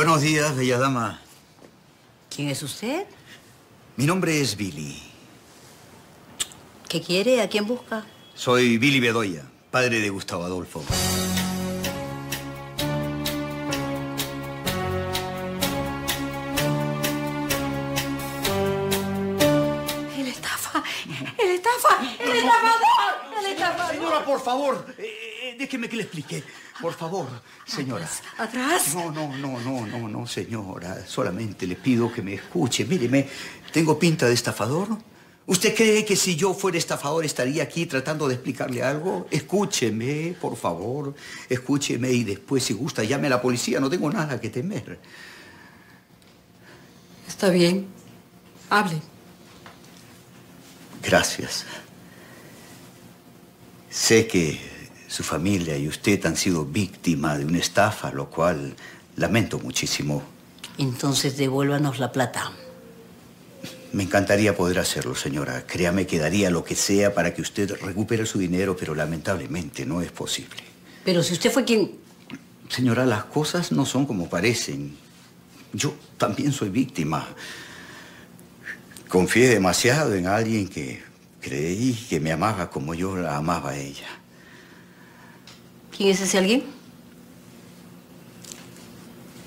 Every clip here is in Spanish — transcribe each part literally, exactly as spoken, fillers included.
Buenos días, bella dama. ¿Quién es usted? Mi nombre es Billy. ¿Qué quiere? ¿A quién busca? Soy Billy Bedoya, padre de Gustavo Adolfo. ¡El estafa! ¡El estafa! ¡El estafador! ¡El estafador! Señora, por favor, eh, déjeme que le explique. Por favor, señora. ¿Atrás? No, no, no, no, no, no, señora. Solamente le pido que me escuche. Míreme, ¿tengo pinta de estafador? ¿Usted cree que si yo fuera estafador estaría aquí tratando de explicarle algo? Escúcheme, por favor. Escúcheme y después, si gusta, llame a la policía. No tengo nada que temer. Está bien. Hable. Gracias. Sé que su familia y usted han sido víctima de una estafa, lo cual lamento muchísimo. Entonces devuélvanos la plata. Me encantaría poder hacerlo, señora. Créame que daría lo que sea para que usted recupere su dinero, pero lamentablemente no es posible. Pero si usted fue quien... Señora, las cosas no son como parecen. Yo también soy víctima. Confié demasiado en alguien que creí que me amaba como yo la amaba a ella. ¿Quién es ese alguien?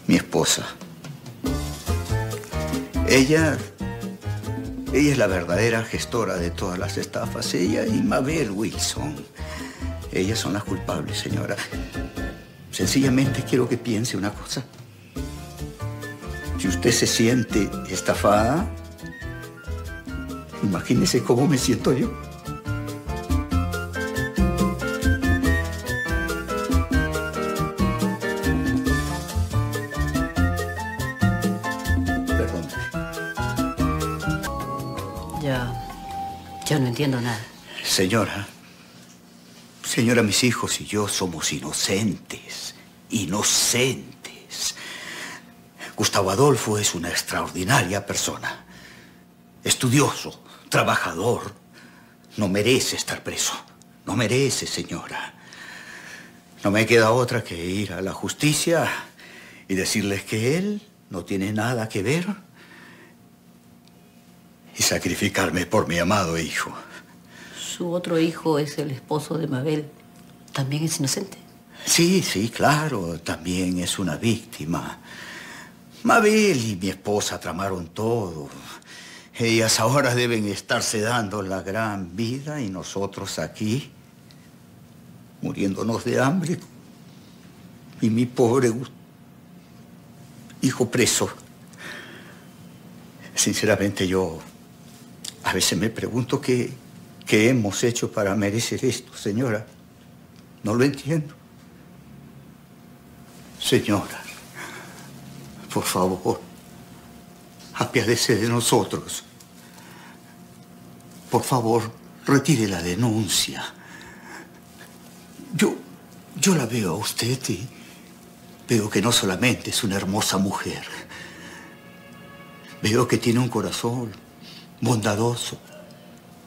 Mi esposa. Ella... Ella es la verdadera gestora de todas las estafas. Ella y Mabel Wilson. Ellas son las culpables, señora. Sencillamente quiero que piense una cosa. Si usted se siente estafada, imagínese cómo me siento yo. Yo no entiendo nada. Señora, señora, mis hijos y yo somos inocentes, inocentes. Gustavo Adolfo es una extraordinaria persona, estudioso, trabajador. No merece estar preso, no merece, señora. No me queda otra que ir a la justicia y decirles que él no tiene nada que ver y sacrificarme por mi amado hijo. Su otro hijo es el esposo de Mabel. ¿También es inocente? Sí, sí, claro. También es una víctima. Mabel y mi esposa tramaron todo. Ellas ahora deben estarse dando la gran vida y nosotros aquí muriéndonos de hambre. Y mi pobre hijo preso. Sinceramente yo... A veces me pregunto qué, qué hemos hecho para merecer esto, señora. No lo entiendo. Señora, por favor, apiádese de nosotros. Por favor, retire la denuncia. Yo, yo la veo a usted y veo que no solamente es una hermosa mujer. Veo que tiene un corazón bondadoso,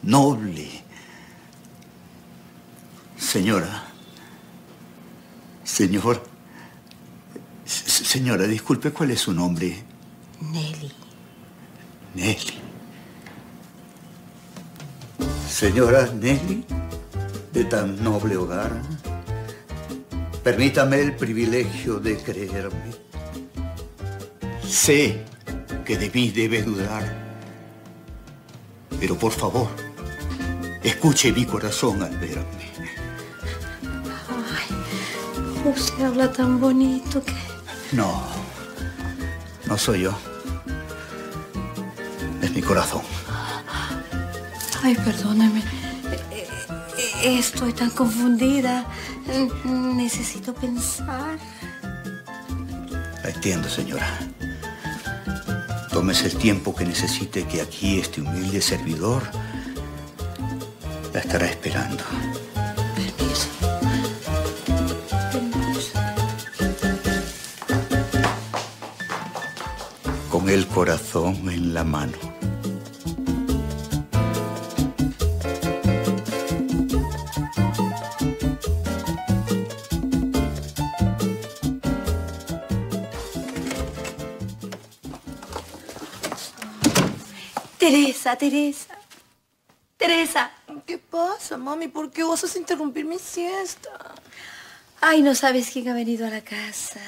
noble. Señora, señor, señora, disculpe, ¿cuál es su nombre? Nelly. Nelly. Señora Nelly, de tan noble hogar, permítame el privilegio de creerme. Sé que de mí debe dudar. Pero por favor, escuche mi corazón al verme. Ay, usted habla tan bonito que... No, no soy yo. Es mi corazón. Ay, perdóname. Estoy tan confundida. Necesito pensar. La entiendo, señora. Tómese el tiempo que necesite, que aquí este humilde servidor la estará esperando. Permiso. Permiso. Con el corazón en la mano. Teresa, Teresa. Teresa. ¿Qué pasa, mami? ¿Por qué vas a interrumpir mi siesta? Ay, no sabes quién ha venido a la casa.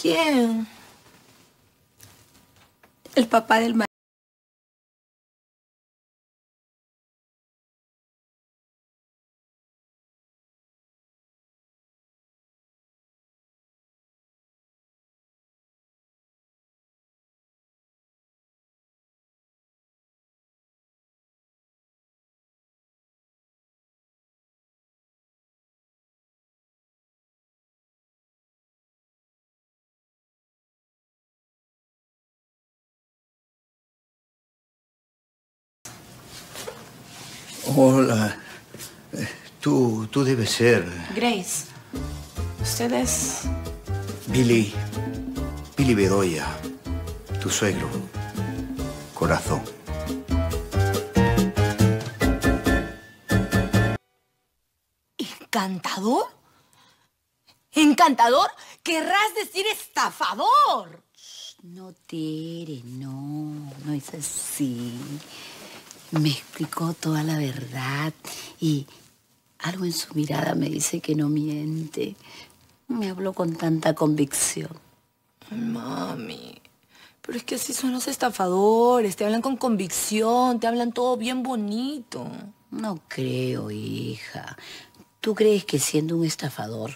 ¿Quién? El papá del marido. Hola. Tú, tú debes ser... Grace. Usted es... Billy. Billy Bedoya. Tu suegro. Corazón. ¿Encantador? ¿Encantador? Querrás decir estafador. No, Tere, no. No es así. Me explicó toda la verdad y algo en su mirada me dice que no miente. Me habló con tanta convicción. Mami, pero es que así son los estafadores. Te hablan con convicción, te hablan todo bien bonito. No creo, hija. ¿Tú crees que siendo un estafador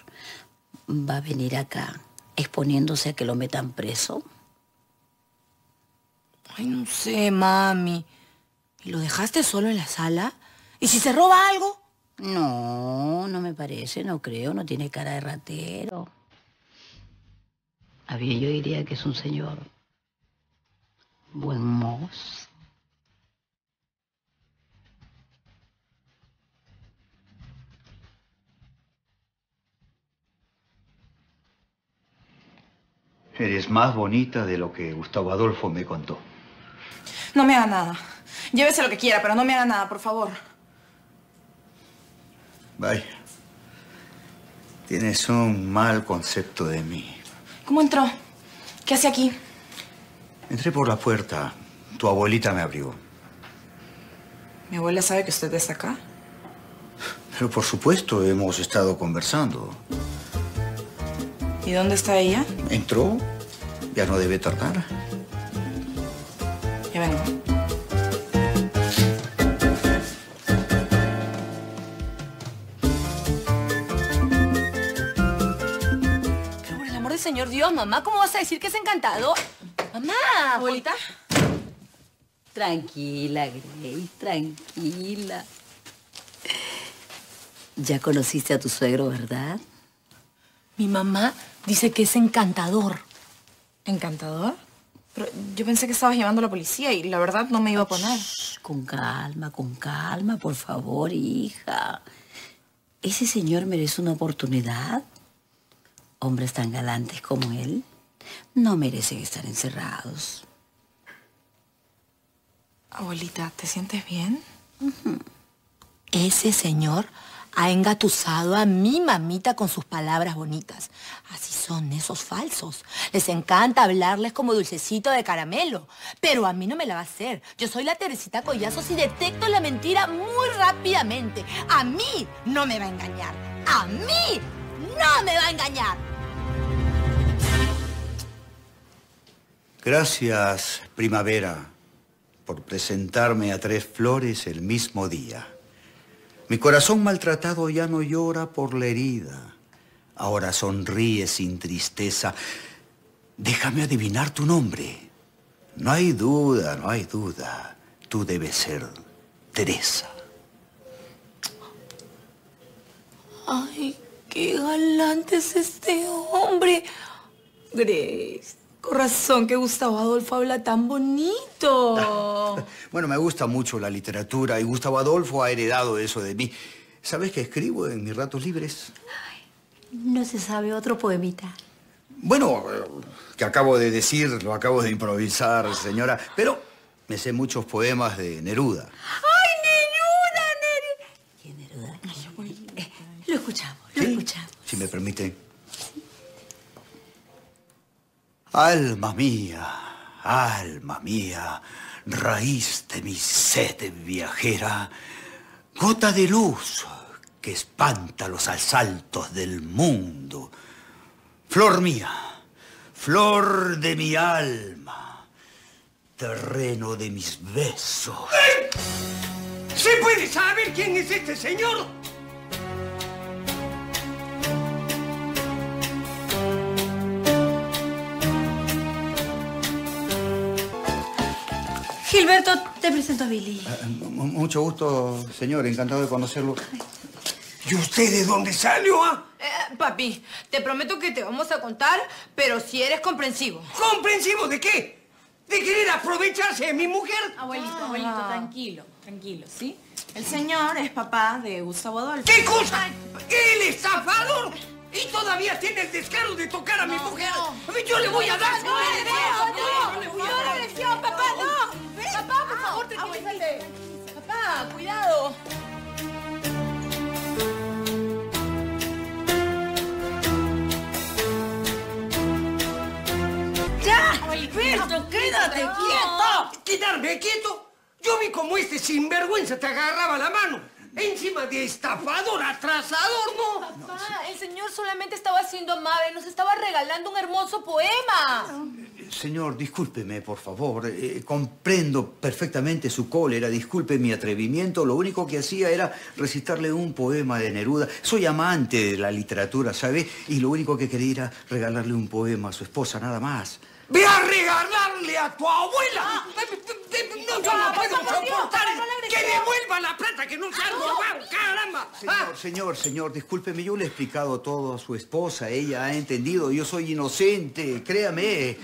va a venir acá exponiéndose a que lo metan preso? Ay, no sé, mami. ¿Y lo dejaste solo en la sala? ¿Y si se roba algo? No, no me parece, no creo, no tiene cara de ratero. A bien, yo diría que es un señor buen mozo. Eres más bonita de lo que Gustavo Adolfo me contó. No me haga nada. Llévese lo que quiera, pero no me haga nada, por favor. Vaya. Tienes un mal concepto de mí. ¿Cómo entró? ¿Qué hace aquí? Entré por la puerta. Tu abuelita me abrió. ¿Mi abuela sabe que usted está acá? Pero por supuesto, hemos estado conversando. ¿Y dónde está ella? Entró. Ya no debe tardar. Ya vengo. Señor Dios, mamá, ¿cómo vas a decir que es encantador? Mamá, abuelita. Tranquila, Grace, tranquila. Ya conociste a tu suegro, ¿verdad? Mi mamá dice que es encantador. ¿Encantador? Pero yo pensé que estabas llamando a la policía y la verdad no me iba a poner. Shh, con calma, con calma, por favor, hija. Ese señor merece una oportunidad. Hombres tan galantes como él no merecen estar encerrados. Abuelita, ¿te sientes bien? Uh-huh. Ese señor ha engatusado a mi mamita con sus palabras bonitas. Así son esos falsos. Les encanta hablarles como dulcecito de caramelo. Pero a mí no me la va a hacer. Yo soy la Teresita Collazos y detecto la mentira muy rápidamente. A mí no me va a engañar. ¡A mí! ¡No me va a engañar! Gracias, Primavera, por presentarme a tres flores el mismo día. Mi corazón maltratado ya no llora por la herida. Ahora sonríe sin tristeza. Déjame adivinar tu nombre. No hay duda, no hay duda. Tú debes ser Teresa. Ay... ¡Qué galante es este hombre! Grace, con razón que Gustavo Adolfo habla tan bonito. Bueno, me gusta mucho la literatura y Gustavo Adolfo ha heredado eso de mí. ¿Sabes qué escribo en mis ratos libres? Ay, no se sabe otro poemita. Bueno, que acabo de decir, lo acabo de improvisar, señora. Pero me sé muchos poemas de Neruda. ¡Ay, Neruda, Neruda! ¿Qué Neruda? Ay, bueno. eh, lo escuchamos. Sí, si me permite. Alma mía, alma mía, raíz de mi sed viajera, gota de luz que espanta los asaltos del mundo, flor mía, flor de mi alma, terreno de mis besos. ¿Eh? ¿Se puede saber quién es este señor? Gilberto, te presento a Billy. Uh, mucho gusto, señor. Encantado de conocerlo. ¿Y usted de dónde salió, ah? Eh, papi, te prometo que te vamos a contar, pero si eres comprensivo. ¿Comprensivo de qué? ¿De querer aprovecharse de mi mujer? Abuelito, ah. abuelito, tranquilo, tranquilo, ¿sí? El señor es papá de Gustavo Adolfo. ¿Qué cosa? ¿El estafador? ¿Y todavía tiene el descaro de tocar a no, mi mujer? No. Yo le voy a dar... ¡No, no, no! ¡No, no, lección, papá, no! Papá, por favor, ah, tranquilízate. Papá, cuidado. ¡Ya! ¡Abuelito, quédate no. quieto! ¿Quedarme quieto? Yo vi como este sinvergüenza te agarraba la mano. Encima de estafador, atrasador, ¿no? Papá, no, sí. El señor solamente estaba siendo amable. Nos estaba regalando un hermoso poema. No. Señor, discúlpeme, por favor. Eh, comprendo perfectamente su cólera. Disculpe mi atrevimiento. Lo único que hacía era recitarle un poema de Neruda. Soy amante de la literatura, ¿sabe? Y lo único que quería era regalarle un poema a su esposa, nada más. ¡Ve a regalarle a tu abuela! Ah. ¡No, yo no puedo soportar! ¡Que devuelva la plata que no se ha robado! ¡Caramba! Señor, señor, señor, discúlpeme. Yo le he explicado todo a su esposa. Ella ha entendido. Yo soy inocente. Créame.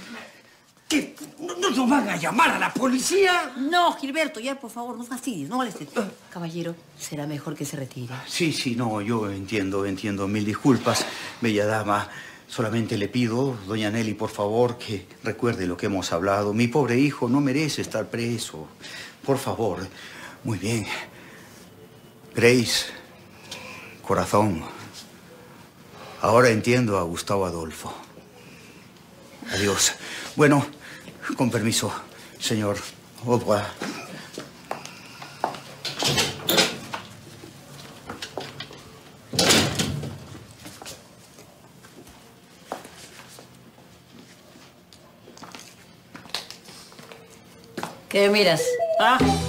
¿Qué? ¿No nos van a llamar a la policía? No, Gilberto, ya, por favor, no fastidies, no molestes. Caballero, será mejor que se retire. Sí, sí, no, yo entiendo, entiendo. Mil disculpas, bella dama. Solamente le pido, doña Nelly, por favor, que recuerde lo que hemos hablado. Mi pobre hijo no merece estar preso. Por favor. Muy bien. Grace, corazón, ahora entiendo a Gustavo Adolfo. Adiós. Bueno, con permiso, señor. Au revoir. ¿Qué miras? ¿Ah?